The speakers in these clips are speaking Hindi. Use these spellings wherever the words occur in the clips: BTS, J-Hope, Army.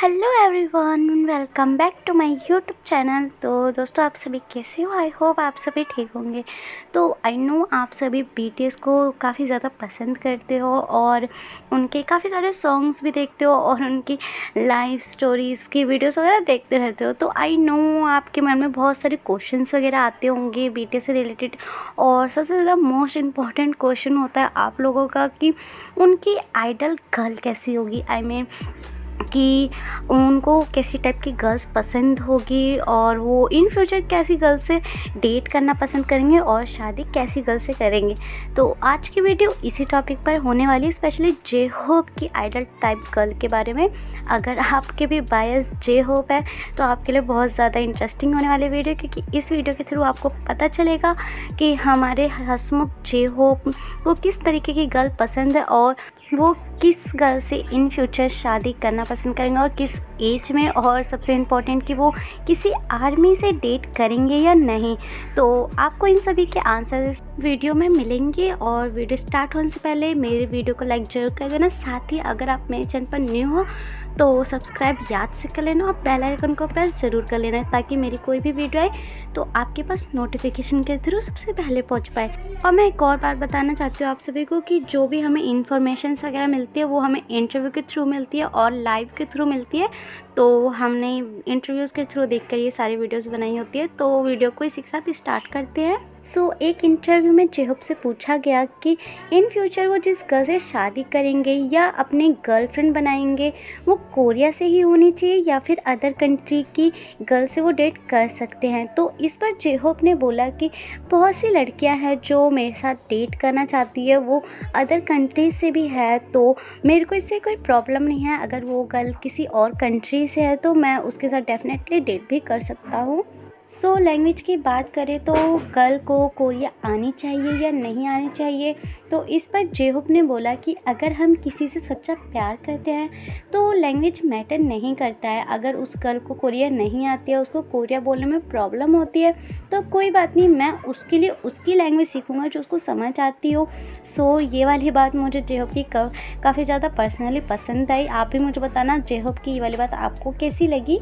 Hello everyone, welcome back to my YouTube channel. तो दोस्तों, आप सभी कैसे हो? आई होप आप सभी ठीक होंगे। तो आई नो आप सभी बीटीएस को काफ़ी ज़्यादा पसंद करते हो और उनके काफ़ी सारे सॉन्ग्स भी देखते हो और उनकी लाइव स्टोरीज़ की वीडियोस वगैरह देखते रहते हो। तो आई नो आपके मन में बहुत सारे क्वेश्चंस वगैरह आते होंगे बीटीएस से रिलेटेड, और सबसे ज़्यादा मोस्ट इम्पॉर्टेंट क्वेश्चन होता है आप लोगों का कि उनकी आइडल गर्ल कैसी होगी। आई मीन कि उनको कैसी टाइप की गर्ल्स पसंद होगी और वो इन फ्यूचर कैसी गर्ल से डेट करना पसंद करेंगे और शादी कैसी गर्ल से करेंगे। तो आज की वीडियो इसी टॉपिक पर होने वाली है, स्पेशली J-Hope की आइडल टाइप गर्ल के बारे में। अगर आपके भी बायस J-Hope है तो आपके लिए बहुत ज़्यादा इंटरेस्टिंग होने वाली वीडियो, क्योंकि इस वीडियो के थ्रू आपको पता चलेगा कि हमारे हसमुख J-Hope को किस तरीके की गर्ल पसंद है और वो किस गर्ल से इन फ्यूचर शादी करना पसंद करेंगे और किस एज में, और सबसे इम्पॉर्टेंट कि वो किसी आर्मी से डेट करेंगे या नहीं। तो आपको इन सभी के आंसर इस वीडियो में मिलेंगे। और वीडियो स्टार्ट होने से पहले मेरे वीडियो को लाइक जरूर कर देना, साथ ही अगर आप मेरे चैनल पर न्यू हो तो सब्सक्राइब याद से कर लेना और बेल आइकन को प्रेस जरूर कर लेना, ताकि मेरी कोई भी वीडियो आए तो आपके पास नोटिफिकेशन के थ्रू सबसे पहले पहुंच पाए। और मैं एक और बात बताना चाहती हूँ आप सभी को कि जो भी हमें इन्फॉर्मेशन वगैरह मिलती है वो हमें इंटरव्यू के थ्रू मिलती है और लाइव के थ्रू मिलती है। तो हमने इंटरव्यूज़ के थ्रू देखकर ये सारी वीडियोस बनाई होती है। तो वीडियो को इसी के साथ स्टार्ट करते हैं। एक इंटरव्यू में J-Hope से पूछा गया कि इन फ्यूचर वो जिस गर्ल से शादी करेंगे या अपने गर्लफ्रेंड बनाएंगे वो कोरिया से ही होनी चाहिए या फिर अदर कंट्री की गर्ल से वो डेट कर सकते हैं। तो इस पर J-Hope ने बोला कि बहुत सी लड़कियां हैं जो मेरे साथ डेट करना चाहती है, वो अदर कंट्री से भी है, तो मेरे को इससे कोई प्रॉब्लम नहीं है। अगर वो गर्ल किसी और कंट्री से है तो मैं उसके साथ डेफिनेटली डेट भी कर सकता हूँ। लैंग्वेज की बात करें तो गर्ल को कोरिया आनी चाहिए या नहीं आनी चाहिए, तो इस पर J-Hope ने बोला कि अगर हम किसी से सच्चा प्यार करते हैं तो लैंग्वेज मैटर नहीं करता है। अगर उस गर्ल को कोरिया नहीं आती है, उसको कोरिया बोलने में प्रॉब्लम होती है, तो कोई बात नहीं, मैं उसके लिए उसकी लैंग्वेज सीखूँगा जो उसको समझ आती हो। ये वाली बात मुझे J-Hope की काफ़ी ज़्यादा पर्सनली पसंद आई। आप भी मुझे बताना J-Hope की ये वाली बात आपको कैसी लगी।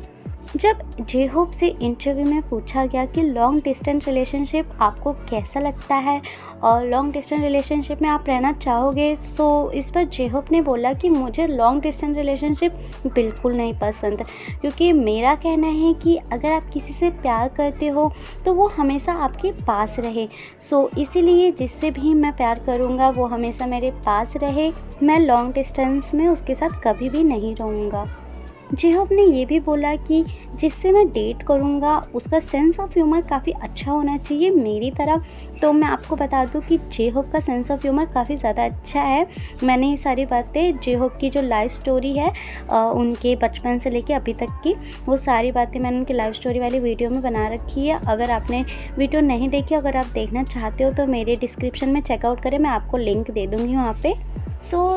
जब J-Hope से इंटरव्यू में पूछा गया कि लॉन्ग डिस्टेंस रिलेशनशिप आपको कैसा लगता है और लॉन्ग डिस्टेंस रिलेशनशिप में आप रहना चाहोगे, तो इस पर J-Hope ने बोला कि मुझे लॉन्ग डिस्टेंस रिलेशनशिप बिल्कुल नहीं पसंद, क्योंकि मेरा कहना है कि अगर आप किसी से प्यार करते हो तो वो हमेशा आपके पास रहे। इसीलिए जिससे भी मैं प्यार करूँगा वो हमेशा मेरे पास रहे, मैं लॉन्ग डिस्टेंस में उसके साथ कभी भी नहीं रहूँगा। J-Hope ने ये भी बोला कि जिससे मैं डेट करूँगा उसका सेंस ऑफ ह्यूमर काफ़ी अच्छा होना चाहिए मेरी तरफ। तो मैं आपको बता दूँ कि J-Hope का सेंस ऑफ ह्यूमर काफ़ी ज़्यादा अच्छा है। मैंने ये सारी बातें J-Hope की जो लाइफ स्टोरी है उनके बचपन से लेके अभी तक की, वो सारी बातें मैंने उनकी लाइफ स्टोरी वाली वीडियो में बना रखी है। अगर आपने वीडियो नहीं देखी, अगर आप देखना चाहते हो तो मेरे डिस्क्रिप्शन में चेकआउट करें, मैं आपको लिंक दे दूँगी वहाँ पर।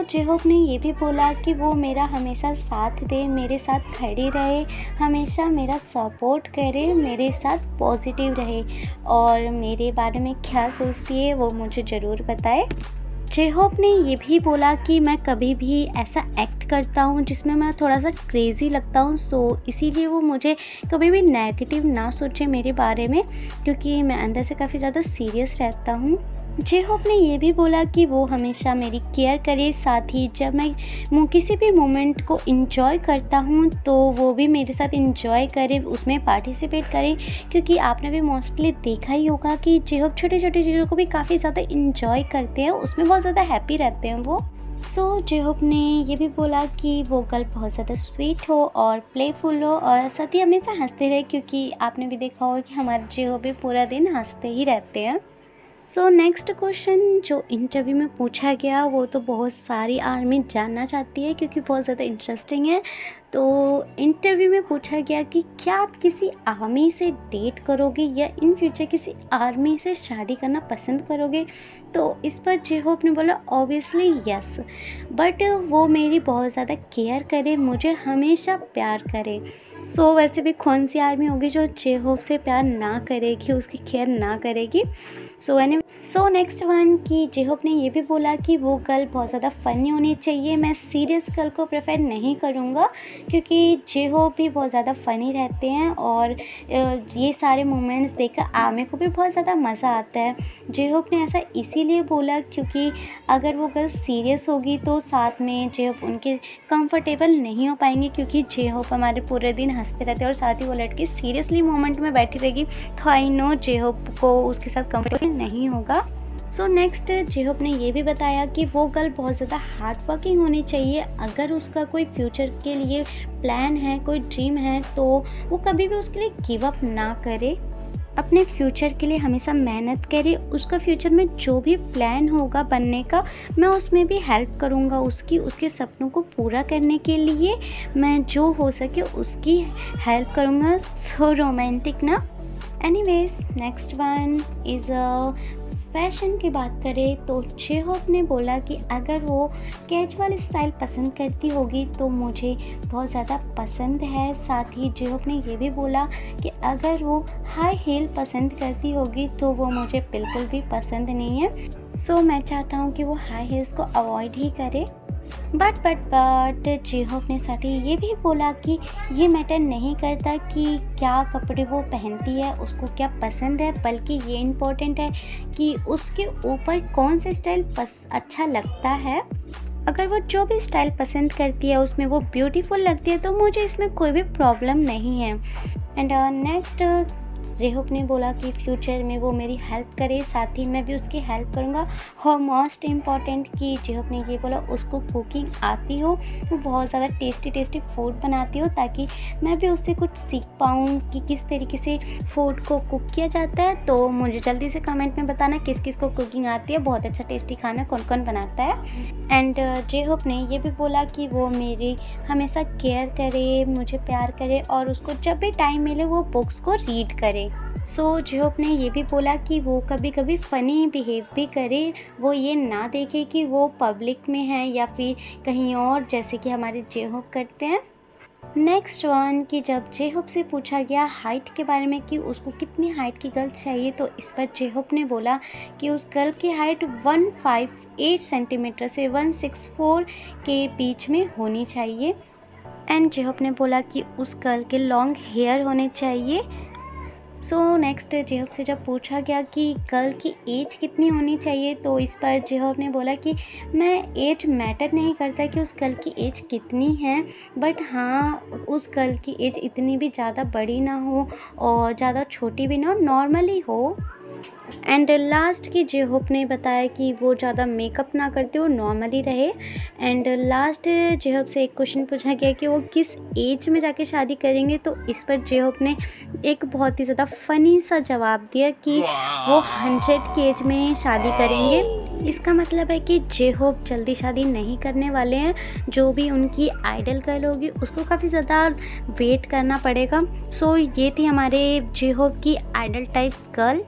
J-Hope ने ये भी बोला कि वो मेरा हमेशा साथ दे, मेरे साथ खड़ी रहे, हमेशा मेरा सपोर्ट करे, मेरे साथ पॉजिटिव रहे और मेरे बारे में क्या सोचती है वो मुझे ज़रूर बताए। J-Hope ने ये भी बोला कि मैं कभी भी ऐसा एक्ट करता हूँ जिसमें मैं थोड़ा सा क्रेज़ी लगता हूँ, इसीलिए वो मुझे कभी भी नेगेटिव ना सोचे मेरे बारे में, क्योंकि मैं अंदर से काफ़ी ज़्यादा सीरियस रहता हूँ। J-Hope ने ये भी बोला कि वो हमेशा मेरी केयर करे, साथ ही जब मैं किसी भी मोमेंट को इंजॉय करता हूँ तो वो भी मेरे साथ इंजॉय करे, उसमें पार्टिसिपेट करे, क्योंकि आपने भी मोस्टली देखा ही होगा कि J-Hope छोटे छोटे चीज़ों को भी काफ़ी ज़्यादा इंजॉय करते हैं, उसमें बहुत ज़्यादा हैप्पी रहते हैं वो। J-Hope ने ये भी बोला कि वो गर्ल बहुत ज़्यादा स्वीट हो और प्लेफुल हो और साथ ही हमेशा हंसते रहे, क्योंकि आपने भी देखा होगा कि हमारे J-Hope भी पूरा दिन हंसते ही रहते हैं। नेक्स्ट क्वेश्चन जो इंटरव्यू में पूछा गया वो तो बहुत सारी आर्मी जानना चाहती है, क्योंकि बहुत ज़्यादा इंटरेस्टिंग है। तो इंटरव्यू में पूछा गया कि क्या आप किसी आर्मी से डेट करोगे या इन फ्यूचर किसी आर्मी से शादी करना पसंद करोगे। तो इस पर J-Hope ने बोला ऑब्वियसली यस, बट वो मेरी बहुत ज़्यादा केयर करे, मुझे हमेशा प्यार करे। वैसे भी कौन सी आर्मी होगी जो J-Hope से प्यार ना करेगी, उसकी केयर ना करेगी। सो नेक्स्ट वन कि J-Hope ने ये भी बोला कि वो गर्ल बहुत ज़्यादा फ़नी होनी चाहिए, मैं सीरियस गर्ल को प्रेफर नहीं करूँगा क्योंकि J-Hope भी बहुत ज़्यादा फ़नी रहते हैं और ये सारे मोमेंट्स देखकर आमे को भी बहुत ज़्यादा मज़ा आता है। J-Hope ने ऐसा इसीलिए बोला क्योंकि अगर वो गर्ल सीरियस होगी तो साथ में J-Hope उनके कंफर्टेबल नहीं हो पाएंगे क्योंकि J-Hope हमारे पूरे दिन हंसते रहते हैं और साथ ही वो लड़की सीरियसली मोमेंट में बैठी रहेगी तो आई नो J-Hope को उसके साथ कंफर्टेबल नहीं होगा। सो नेक्स्ट J-Hope ने ये भी बताया कि वो गर्ल बहुत ज़्यादा हार्डवर्किंग होनी चाहिए, अगर उसका कोई फ्यूचर के लिए प्लान है, कोई ड्रीम है तो वो कभी भी उसके लिए गिव अप ना करे, अपने फ्यूचर के लिए हमेशा मेहनत करे, उसका फ्यूचर में जो भी प्लान होगा बनने का मैं उसमें भी हेल्प करूँगा, उसके सपनों को पूरा करने के लिए मैं जो हो सके उसकी हेल्प करूँगा। सो रोमांटिक ना। Anyways next one is fashion की बात करें तो J-Hope ने बोला कि अगर वो कैजुअल स्टाइल पसंद करती होगी तो मुझे बहुत ज़्यादा पसंद है, साथ ही J-Hope ने ये भी बोला कि अगर वो हाई हील पसंद करती होगी तो वो मुझे बिल्कुल भी पसंद नहीं है। सो मैं चाहता हूँ कि वो हाई हील्स को अवॉइड ही करे। बट J-Hope ने साथ ही ये भी बोला कि ये मैटर नहीं करता कि क्या कपड़े वो पहनती है, उसको क्या पसंद है, बल्कि ये इम्पोर्टेंट है कि उसके ऊपर कौन सा स्टाइल अच्छा लगता है। अगर वो जो भी स्टाइल पसंद करती है उसमें वो ब्यूटीफुल लगती है तो मुझे इसमें कोई भी प्रॉब्लम नहीं है। एंड नेक्स्ट J-Hope ने बोला कि फ्यूचर में वो मेरी हेल्प करे, साथ ही मैं भी उसकी हेल्प करूँगा। और मोस्ट इम्पॉर्टेंट कि J-Hope ने ये बोला उसको कुकिंग आती हो, वो बहुत ज़्यादा टेस्टी फूड बनाती हो, ताकि मैं भी उससे कुछ सीख पाऊँ कि किस तरीके से फूड को कुक किया जाता है। तो मुझे जल्दी से कमेंट में बताना किस किस को कुकिंग आती है, बहुत अच्छा टेस्टी खाना कौन कौन बनाता है। एंड J-Hope ने ये भी बोला कि वो मेरी हमेशा केयर करे, मुझे प्यार करे और उसको जब भी टाइम मिले वो बुक्स को रीड करे। सो J-Hope ने ये भी बोला कि वो कभी कभी फ़नी बिहेव भी करे, वो ये ना देखे कि वो पब्लिक में है या फिर कहीं और, जैसे कि हमारे J-Hope करते हैं। नेक्स्ट वन कि जब J-Hope से पूछा गया हाइट के बारे में कि उसको कितनी हाइट की गर्ल चाहिए तो इस पर J-Hope ने बोला कि उस गर्ल की हाइट 158 सेंटीमीटर से 164 के बीच में होनी चाहिए। एंड J-Hope ने बोला कि उस गर्ल के लॉन्ग हेयर होने चाहिए। सो नेक्स्ट J-Hope से जब पूछा गया कि गर्ल की एज कितनी होनी चाहिए तो इस पर J-Hope ने बोला कि मैं एज मैटर नहीं करता कि उस गर्ल की एज कितनी है, बट हाँ उस गर्ल की एज इतनी भी ज़्यादा बड़ी ना हो और ज़्यादा छोटी भी ना हो, नॉर्मली हो। एंड लास्ट की J-Hope ने बताया कि वो ज़्यादा मेकअप ना करते हो, नॉर्मली रहे। एंड लास्ट J-Hope से एक क्वेश्चन पूछा गया कि वो किस एज में जाके शादी करेंगे तो इस पर J-Hope ने एक बहुत ही ज़्यादा फ़नी सा जवाब दिया कि वो 100 की एज में शादी करेंगे। इसका मतलब है कि J-Hope जल्दी शादी नहीं करने वाले हैं, जो भी उनकी आइडल गर्ल होगी उसको काफ़ी ज़्यादा वेट करना पड़ेगा। सो ये थी हमारे J-Hope की आइडल टाइप गर्ल।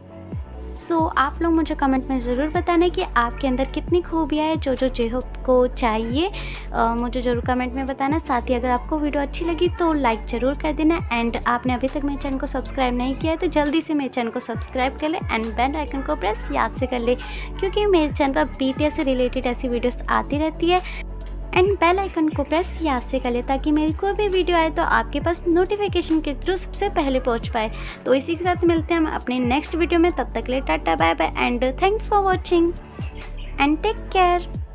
सो आप लोग मुझे कमेंट में ज़रूर बताना कि आपके अंदर कितनी खूबियाँ हैं, जो जो J-Hope को चाहिए मुझे ज़रूर कमेंट में बताना। साथ ही अगर आपको वीडियो अच्छी लगी तो लाइक ज़रूर कर देना। एंड आपने अभी तक मेरे चैनल को सब्सक्राइब नहीं किया है तो जल्दी से मेरे चैनल को सब्सक्राइब कर ले एंड बेल आइकन को प्रेस याद से कर ले, क्योंकि मेरे चैनल पर BTS से रिलेटेड ऐसी वीडियोज़ आती रहती है। एंड बेल आइकन को प्रेस याद से कर ले ताकि मेरी कोई भी वीडियो आए तो आपके पास नोटिफिकेशन के थ्रू सबसे पहले पहुंच पाए। तो इसी के साथ मिलते हैं हम अपने नेक्स्ट वीडियो में, तब तक के लिए tata bye bye and thanks for watching and take care.